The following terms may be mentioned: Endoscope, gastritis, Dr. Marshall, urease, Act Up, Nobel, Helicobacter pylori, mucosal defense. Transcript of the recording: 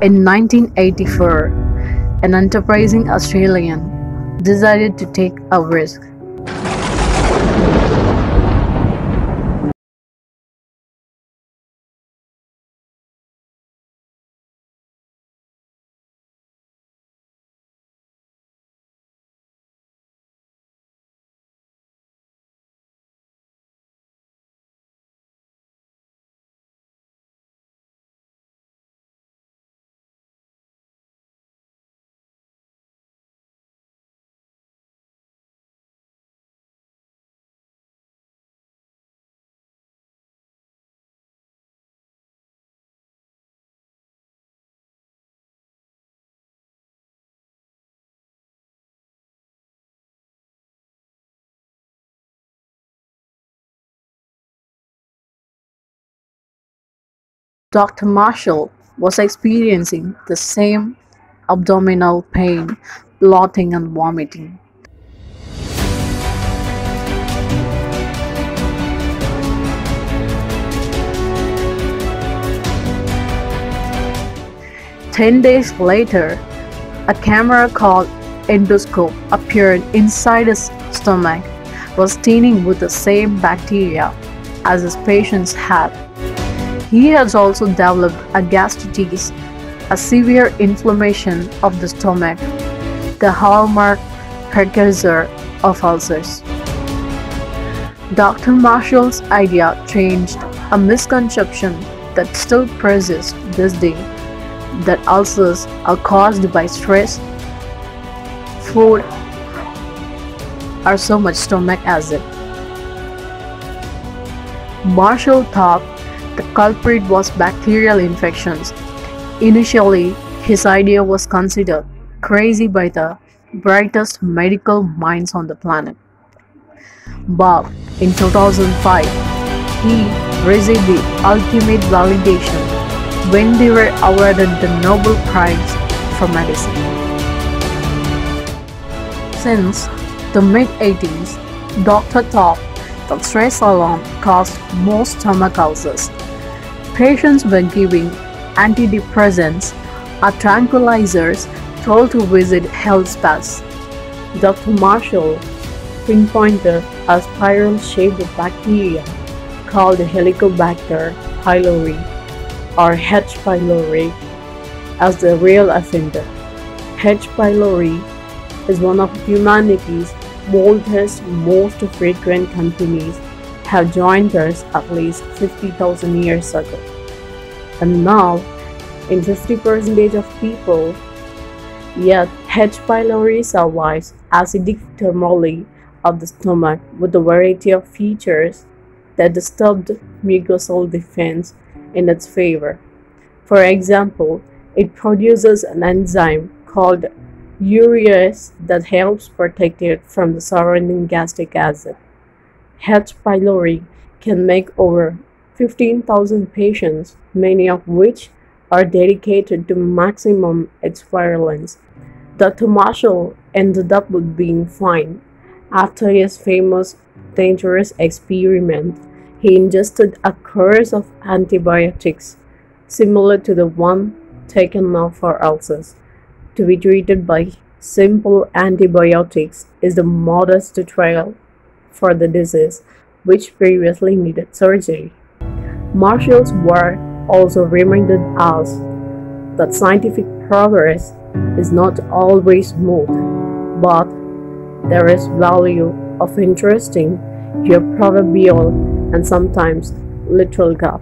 In 1984, an enterprising Australian decided to take a risk. Dr. Marshall was experiencing the same abdominal pain, bloating and vomiting. ten days later, a camera called Endoscope appeared inside his stomach, was staining with the same bacteria as his patients had. He has also developed a gastritis, a severe inflammation of the stomach, the hallmark precursor of ulcers. Dr. Marshall's idea changed a misconception that still persists this day, that ulcers are caused by stress, food, or so much stomach acid. Marshall thought the culprit was bacterial infections. Initially, his idea was considered crazy by the brightest medical minds on the planet. But in 2005, he received the ultimate validation when they were awarded the Nobel Prize for Medicine. Since the mid-80s, doctors thought that stress alone caused most stomach ulcers. Patients were given antidepressants or tranquilizers, told to visit health spas. Dr. Marshall pinpointed a spiral-shaped bacteria called Helicobacter pylori or H. pylori as the real offender. H. pylori is one of humanity's most frequent companies have joined us at least 50,000 years ago. And now, in 50% of people, yet H. pylori survives acidic turmoil of the stomach with a variety of features that disturbed mucosal defense in its favor. For example, it produces an enzyme called urease that helps protect it from the surrounding gastric acid. H. pylori can make over 15,000 patients, many of which are dedicated to maximum its virulence. Dr. Marshall ended up with being fined. After his famous dangerous experiment, he ingested a course of antibiotics similar to the one taken now for ulcers. To be treated by simple antibiotics is the modest trial for the disease, which previously needed surgery. Marshall's work also reminded us that scientific progress is not always smooth, but there is value of interesting your proverbial and sometimes literal gut.